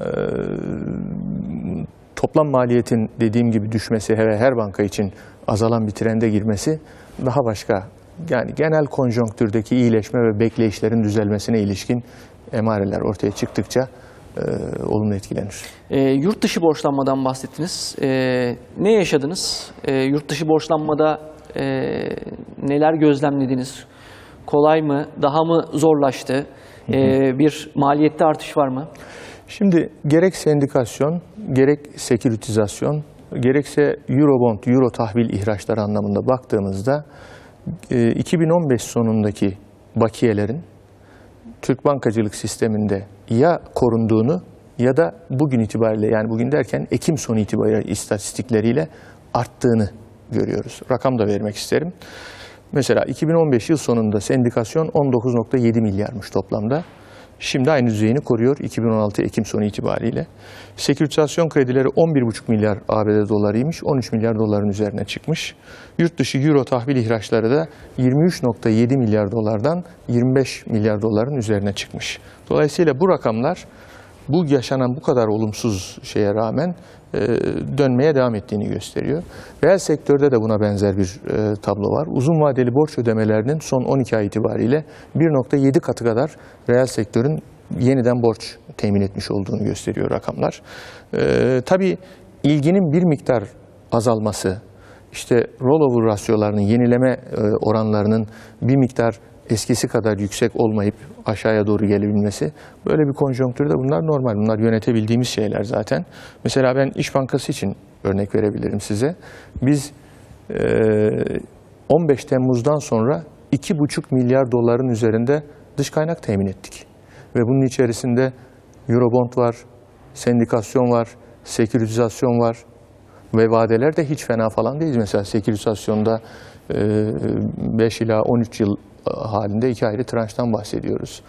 toplam maliyetin dediğim gibi düşmesi ve her banka için azalan bir trende girmesi daha başka. Yani genel konjonktürdeki iyileşme ve bekleyişlerin düzelmesine ilişkin emareler ortaya çıktıkça E, olumlu etkilenir. E, yurt dışı borçlanmadan bahsettiniz. E, ne yaşadınız? E, yurt dışı borçlanmada e, neler gözlemlediniz? Kolay mı? Daha mı zorlaştı? E, bir maliyette artış var mı? Şimdi gerek sendikasyon, gerek seküritizasyon, gerekse Eurobond, Euro tahvil ihraçları anlamında baktığımızda e, iki bin on beş sonundaki bakiyelerin Türk bankacılık sisteminde ya korunduğunu ya da bugün itibariyle, yani bugün derken Ekim sonu itibariyle istatistikleriyle arttığını görüyoruz. Rakam da vermek isterim. Mesela iki bin on beş yıl sonunda sendikasyon on dokuz nokta yedi milyarmış toplamda. Şimdi aynı düzeyini koruyor iki bin on altı Ekim sonu itibariyle. Seküritizasyon kredileri on bir buçuk milyar A B D dolarıymış, on üç milyar doların üzerine çıkmış. Yurt dışı euro tahvil ihraçları da yirmi üç nokta yedi milyar dolardan yirmi beş milyar doların üzerine çıkmış. Dolayısıyla bu rakamlar bu yaşanan bu kadar olumsuz şeye rağmen e, dönmeye devam ettiğini gösteriyor. Reel sektörde de buna benzer bir e, tablo var. Uzun vadeli borç ödemelerinin son on iki ay itibariyle bir nokta yedi katı kadar reel sektörün yeniden borç temin etmiş olduğunu gösteriyor rakamlar. E, tabii ilginin bir miktar azalması, işte rollover rasyolarının, yenileme e, oranlarının bir miktar eskisi kadar yüksek olmayıp aşağıya doğru gelebilmesi, böyle bir konjonktürde bunlar normal. Bunlar yönetebildiğimiz şeyler zaten. Mesela ben İş Bankası için örnek verebilirim size. Biz on beş Temmuz'dan sonra iki buçuk milyar doların üzerinde dış kaynak temin ettik. Ve bunun içerisinde Eurobond var, sendikasyon var, seküritizasyon var ve vadeler de hiç fena falan değil. Mesela seküritizasyonda beş ila on üç yıl halinde iki ayrı tranştan bahsediyoruz.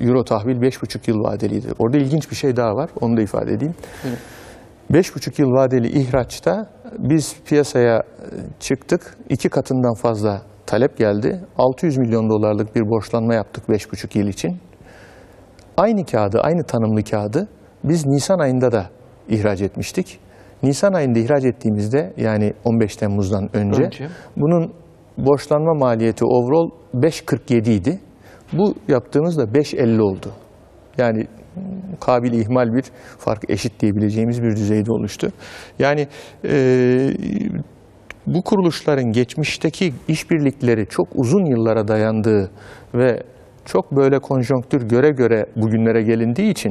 Euro tahvil beş buçuk yıl vadeliydi. Orada ilginç bir şey daha var, onu da ifade edeyim. beş buçuk yıl vadeli ihraçta biz piyasaya çıktık, iki katından fazla talep geldi. altı yüz milyon dolarlık bir borçlanma yaptık beş buçuk yıl için. Aynı kağıdı, aynı tanımlı kağıdı biz Nisan ayında da ihraç etmiştik. Nisan ayında ihraç ettiğimizde, yani on beş Temmuz'dan önce, önce. bunun borçlanma maliyeti overall beş virgül kırk yedi idi. Bu yaptığımızda beş virgül elli oldu. Yani kabil ihmal bir fark, eşit diyebileceğimiz bir düzeyde oluştu. Yani e, bu kuruluşların geçmişteki işbirlikleri çok uzun yıllara dayandığı ve çok böyle konjonktür göre göre bugünlere gelindiği için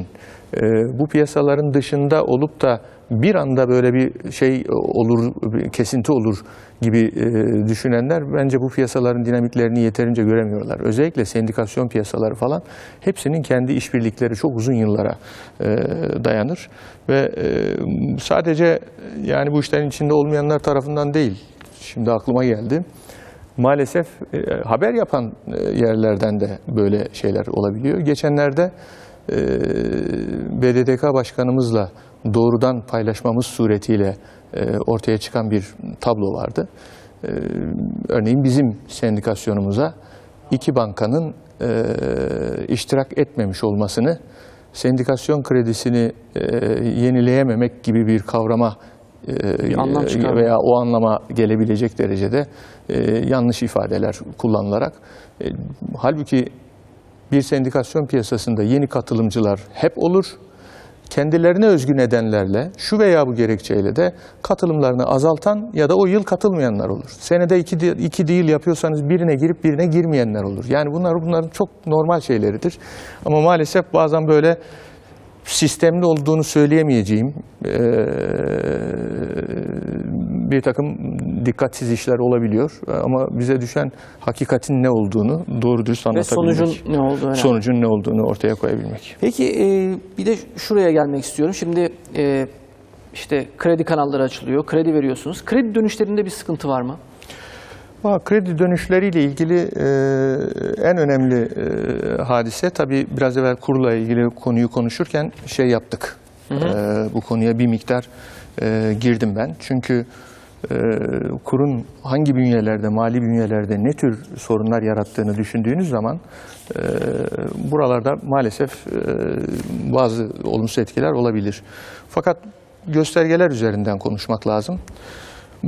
e, bu piyasaların dışında olup da bir anda böyle bir şey olur, bir kesinti olur gibi e, düşünenler bence bu piyasaların dinamiklerini yeterince göremiyorlar. Özellikle sendikasyon piyasaları falan, hepsinin kendi işbirlikleri çok uzun yıllara e, dayanır ve e, sadece yani bu işlerin içinde olmayanlar tarafından değil. Şimdi aklıma geldi. Maalesef e, haber yapan yerlerden de böyle şeyler olabiliyor. Geçenlerde e, B D D K başkanımızla doğrudan paylaşmamız suretiyle e, ortaya çıkan bir tablo vardı. E, örneğin bizim sendikasyonumuza iki bankanın e, iştirak etmemiş olmasını, sendikasyon kredisini e, yenileyememek gibi bir kavrama bir anlam çıkarmıyor veya o anlama gelebilecek derecede e, yanlış ifadeler kullanılarak, e, halbuki bir sendikasyon piyasasında yeni katılımcılar hep olur. Kendilerine özgü nedenlerle, şu veya bu gerekçeyle de katılımlarını azaltan ya da o yıl katılmayanlar olur. Senede iki, iki değil yapıyorsanız birine girip birine girmeyenler olur. Yani bunlar bunların çok normal şeyleridir. Ama maalesef bazen böyle sistemli olduğunu söyleyemeyeceğim ee, bir takım dikkatsiz işler olabiliyor. Ama bize düşen hakikatin ne olduğunu doğru dürüst anlatabilmek. Ve sonucun ne olduğunu. Sonucun ne olduğunu ortaya koyabilmek. Peki e, bir de şuraya gelmek istiyorum. Şimdi e, işte kredi kanalları açılıyor, kredi veriyorsunuz. Kredi dönüşlerinde bir sıkıntı var mı? Kredi dönüşleriyle ilgili en önemli hadise, tabii biraz evvel kurla ilgili konuyu konuşurken şey yaptık. Hı hı. Bu konuya bir miktar girdim ben. Çünkü kurun hangi bünyelerde, mali bünyelerde ne tür sorunlar yarattığını düşündüğünüz zaman buralarda maalesef bazı olumsuz etkiler olabilir. Fakat göstergeler üzerinden konuşmak lazım.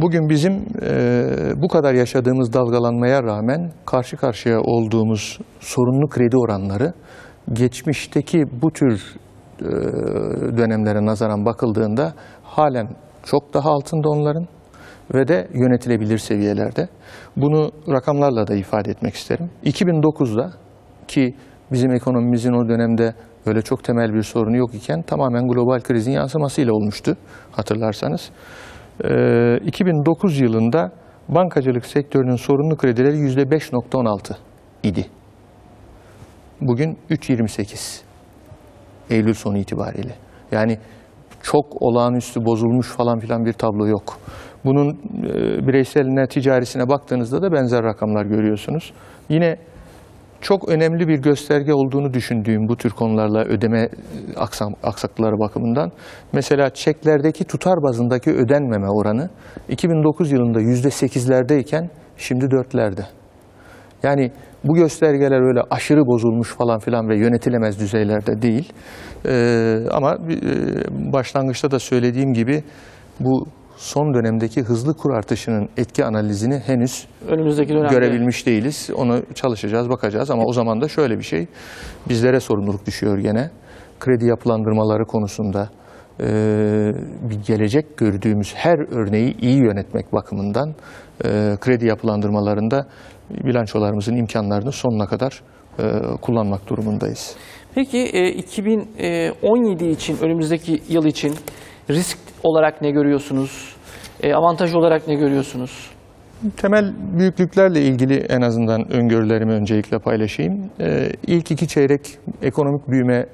Bugün bizim e, bu kadar yaşadığımız dalgalanmaya rağmen karşı karşıya olduğumuz sorunlu kredi oranları, geçmişteki bu tür e, dönemlere nazaran bakıldığında halen çok daha altında onların ve de yönetilebilir seviyelerde. Bunu rakamlarla da ifade etmek isterim. iki bin dokuzda ki bizim ekonomimizin o dönemde öyle çok temel bir sorunu yok iken tamamen global krizin yansımasıyla olmuştu hatırlarsanız. E, iki bin dokuz yılında bankacılık sektörünün sorunlu kredileri yüzde beş virgül on altı idi. Bugün üç virgül yirmi sekiz Eylül sonu itibariyle. Yani çok olağanüstü bozulmuş falan filan bir tablo yok. Bunun e, bireyseline, ticarisine baktığınızda da benzer rakamlar görüyorsunuz. Yine çok önemli bir gösterge olduğunu düşündüğüm bu tür konularla ödeme aksaklıkları bakımından. Mesela çeklerdeki tutar bazındaki ödenmeme oranı iki bin dokuz yılında yüzde sekizlerdeyken şimdi dörtlerde. Yani bu göstergeler öyle aşırı bozulmuş falan filan ve yönetilemez düzeylerde değil. Ee, ama başlangıçta da söylediğim gibi bu son dönemdeki hızlı kur artışının etki analizini henüz önümüzdeki görebilmiş değiliz. Onu çalışacağız, bakacağız ama o zaman da şöyle bir şey, bizlere sorumluluk düşüyor gene. Kredi yapılandırmaları konusunda e, bir gelecek gördüğümüz her örneği iyi yönetmek bakımından e, kredi yapılandırmalarında bilançolarımızın imkanlarını sonuna kadar e, kullanmak durumundayız. Peki e, iki bin on yedi için, önümüzdeki yıl için risk olarak ne görüyorsunuz? E, avantaj olarak ne görüyorsunuz? Temel büyüklüklerle ilgili en azından öngörülerimi öncelikle paylaşayım. E, ilk iki çeyrek ekonomik büyüme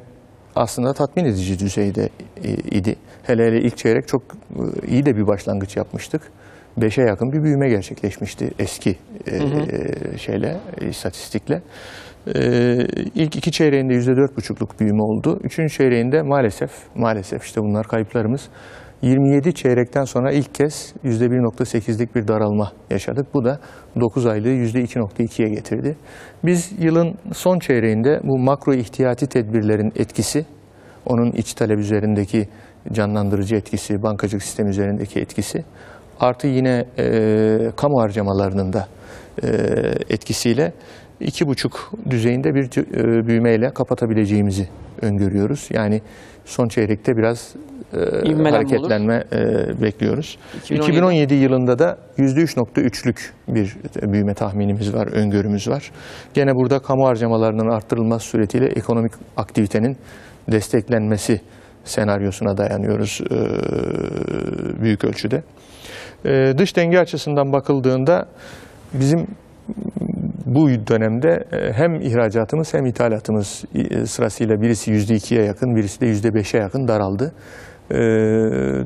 aslında tatmin edici düzeyde e, idi. Hele hele ilk çeyrek çok e, iyi de bir başlangıç yapmıştık. beşe yakın bir büyüme gerçekleşmişti eski e, hı hı. şeyle, istatistikle. E, ilk iki çeyreğinde yüzde dört virgül beş'luk büyüme oldu. Üçüncü çeyreğinde maalesef, maalesef işte bunlar kayıplarımız. yirmi yedi çeyrekten sonra ilk kez yüzde bir virgül sekiz'lik bir daralma yaşadık. Bu da dokuz aylığı yüzde iki virgül iki'ye getirdi. Biz yılın son çeyreğinde bu makro ihtiyati tedbirlerin etkisi, onun iç talep üzerindeki canlandırıcı etkisi, bankacılık sistemi üzerindeki etkisi, artı yine e, kamu harcamalarının da e, etkisiyle iki buçuk düzeyinde bir e, büyümeyle kapatabileceğimizi öngörüyoruz. Yani son çeyrekte biraz e, hareketlenme e, bekliyoruz. iki bin on yedi. iki bin on yedi yılında da yüzde üç virgül üç'lük bir büyüme tahminimiz var, öngörümüz var. Gene burada kamu harcamalarının arttırılması suretiyle ekonomik aktivitenin desteklenmesi senaryosuna dayanıyoruz e, büyük ölçüde. Ee, dış denge açısından bakıldığında bizim bu dönemde hem ihracatımız hem ithalatımız sırasıyla birisi yüzde iki'ye yakın, birisi de yüzde beş'e yakın daraldı. Ee,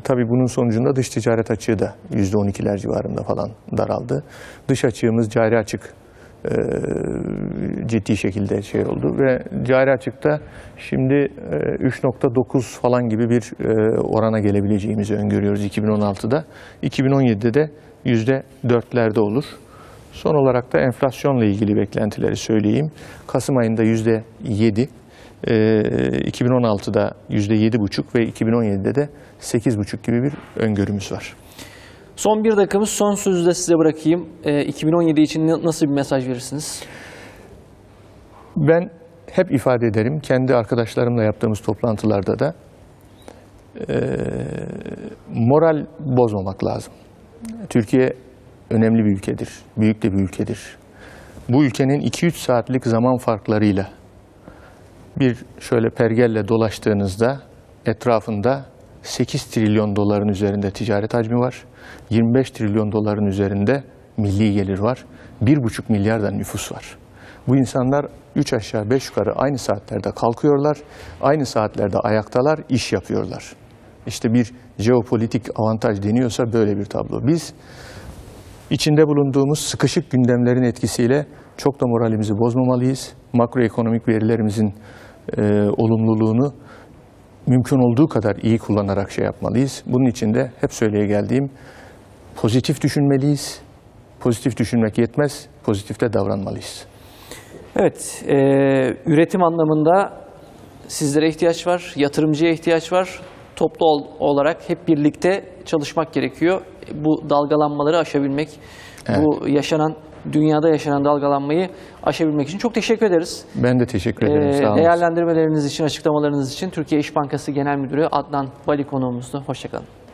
tabii bunun sonucunda dış ticaret açığı da yüzde on iki'ler civarında falan daraldı. Dış açığımız, cari açık e, ciddi şekilde şey oldu ve cari açıkta şimdi e, üç virgül dokuz falan gibi bir e, orana gelebileceğimizi öngörüyoruz iki bin on altıda. iki bin on yedi'de de yüzde dört'lerde olur. Son olarak da enflasyonla ilgili beklentileri söyleyeyim. Kasım ayında yüzde yedi, e, iki bin on altıda yüzde yedi virgül beş ve iki bin on yedi'de de sekiz virgül beş gibi bir öngörümüz var. Son bir dakikamız, son sözü de size bırakayım. E, iki bin on yedi için nasıl bir mesaj verirsiniz? Ben hep ifade ederim, kendi arkadaşlarımla yaptığımız toplantılarda da e, moral bozmamak lazım. Türkiye önemli bir ülkedir, büyük de bir ülkedir. Bu ülkenin iki üç saatlik zaman farklarıyla bir şöyle pergelle dolaştığınızda etrafında sekiz trilyon doların üzerinde ticaret hacmi var, yirmi beş trilyon doların üzerinde milli gelir var, bir virgül beş milyarda nüfus var. Bu insanlar üç aşağı beş yukarı aynı saatlerde kalkıyorlar, aynı saatlerde ayaktalar, iş yapıyorlar. İşte bir jeopolitik avantaj deniyorsa böyle bir tablo. Biz içinde bulunduğumuz sıkışık gündemlerin etkisiyle çok da moralimizi bozmamalıyız. Makroekonomik verilerimizin e, olumluluğunu mümkün olduğu kadar iyi kullanarak şey yapmalıyız. Bunun için de hep söyleye geldiğim, pozitif düşünmeliyiz. Pozitif düşünmek yetmez, pozitifte davranmalıyız. Evet, e, üretim anlamında sizlere ihtiyaç var, yatırımcıya ihtiyaç var. Toplu olarak hep birlikte çalışmak gerekiyor. Bu dalgalanmaları aşabilmek, evet. Bu yaşanan, dünyada yaşanan dalgalanmayı aşabilmek için çok teşekkür ederiz. Ben de teşekkür ederim. Ee, Sağ olun. Değerlendirmeleriniz için, açıklamalarınız için Türkiye İş Bankası Genel Müdürü Adnan Bali konuğumuzdu. Hoşçakalın.